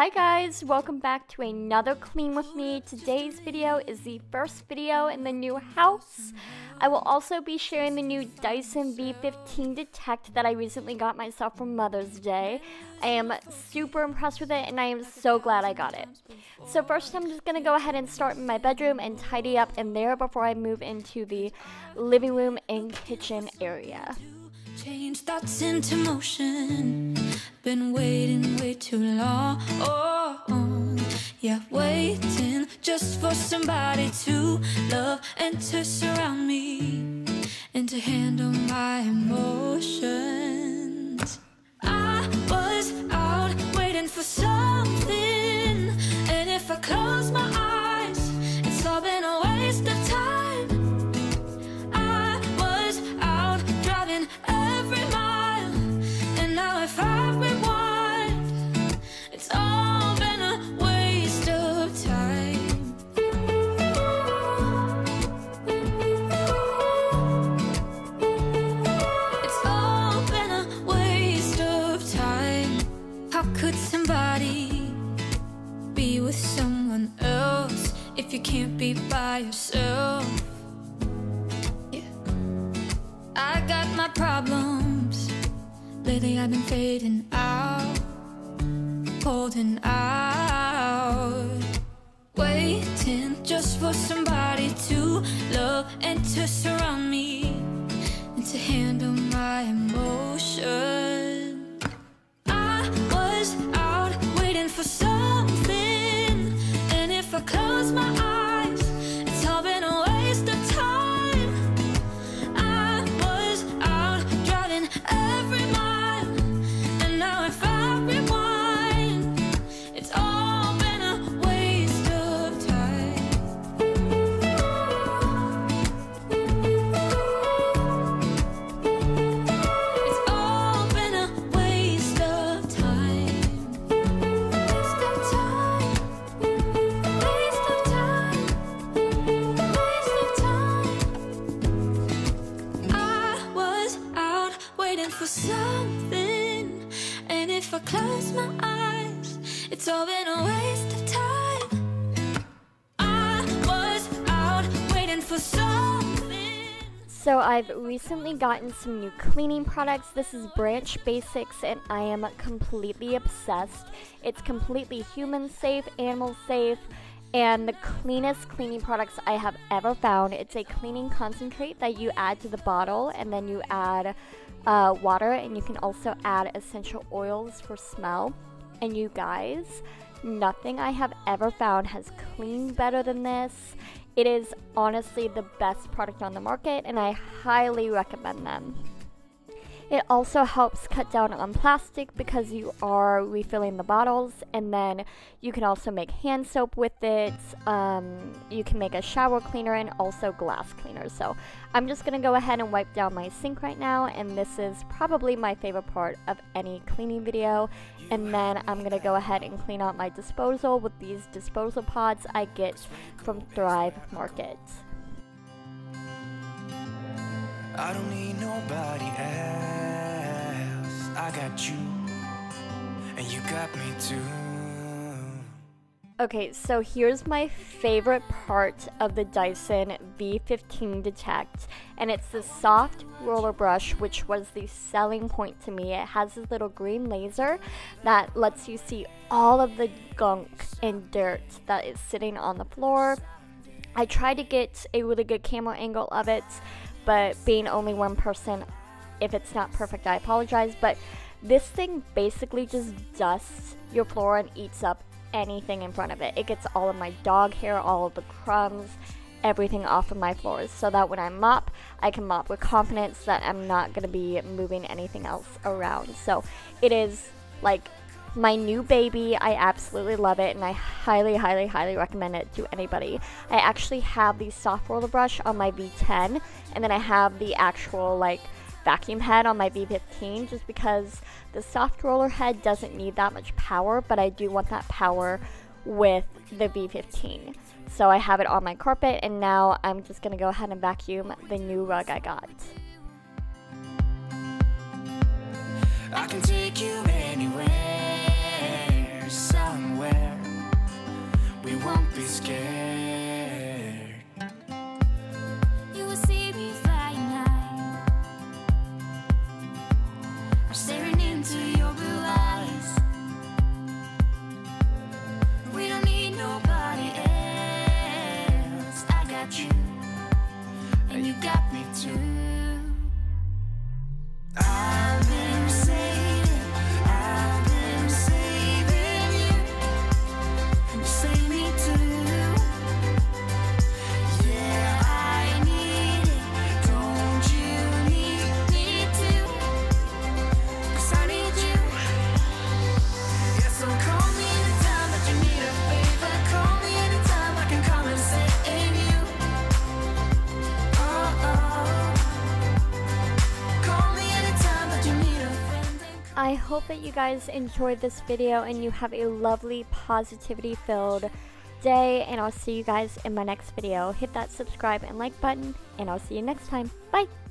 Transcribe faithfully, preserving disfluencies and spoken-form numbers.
Hi guys, welcome back to another clean with me. Today's video is the first video in the new house. I will also be sharing the new Dyson V fifteen Detect that I recently got myself for Mother's Day. I am super impressed with it and I am so glad I got it. So first I'm just going to go ahead and start in my bedroom and tidy up in there before I move into the living room and kitchen area. Change thoughts into motion. Been waiting way too long. Oh, yeah, waiting just for somebody to love and to surround me and to handle my emotions. I was out waiting for something, and if I close my eyes, it's all been a waste of time. I was out driving every mile, and now if I rewind, it's all been a waste of time. It's all been a waste of time. How could somebody be with someone else if you can't be by yourself? Yeah. I got my problems. Lately I've been fading out, holding out, waiting just for somebody to love and to surround me and to handle my emotions. I was out waiting for something, and if I close my eyes, it's all been a waste of time. I was out driving every mile, and now if I rewind, it's all been a waste of time. It's all been a waste of time. Waste of time. Waste of time. Waste of time. I was out waiting for something, and if I close my eyes, it's all been a waste of time. I was out waiting for something. So I've recently gotten some new cleaning products. This is Branch Basics and I am completely obsessed. It's completely human safe, animal safe, and the cleanest cleaning products I have ever found. It's a cleaning concentrate that you add to the bottle, and then you add uh, water, and you can also add essential oils for smell. And you guys, nothing I have ever found has cleaned better than this. It is honestly the best product on the market and I highly recommend them. It also helps cut down on plastic because you are refilling the bottles, and then you can also make hand soap with it. Um, you can make a shower cleaner and also glass cleaner. So I'm just going to go ahead and wipe down my sink right now, and this is probably my favorite part of any cleaning video. And then I'm going to go ahead and clean out my disposal with these disposal pods I get from Thrive Market. I don't need nobody else. I got you, and you got me too. Okay, so here's my favorite part of the Dyson V fifteen Detect, and it's the soft roller brush, which was the selling point to me. It has this little green laser that lets you see all of the gunk and dirt that is sitting on the floor. I tried to get a really good camera angle of it, but being only one person, if it's not perfect, I apologize. But this thing basically just dusts your floor and eats up anything in front of it. It gets all of my dog hair, all of the crumbs, everything off of my floors, so that when I mop, I can mop with confidence that I'm not going to be moving anything else around. So it is like my new baby. I absolutely love it, and I highly, highly, highly recommend it to anybody. I actually have the soft roller brush on my V ten, and then I have the actual like vacuum head on my V fifteen, just because the soft roller head doesn't need that much power, but I do want that power with the V fifteen. So I have it on my carpet, and now I'm just going to go ahead and vacuum the new rug I got. I can take you anywhere. Some won't be scared. You will see me flying high. I'm staring into your blue eyes. We don't need nobody else. I got you, and you got me too. I've been saving, I've been saving you, and you save me too. Yeah, I need it, don't you need me too? 'Cause I need you. Yeah, so call me anytime that you need a favor. Call me anytime, I can come and save you. Oh, oh. I hope that you guys enjoyed this video and you have a lovely positivity filled day, and I'll see you guys in my next video. Hit that subscribe and like button, and I'll see you next time. Bye!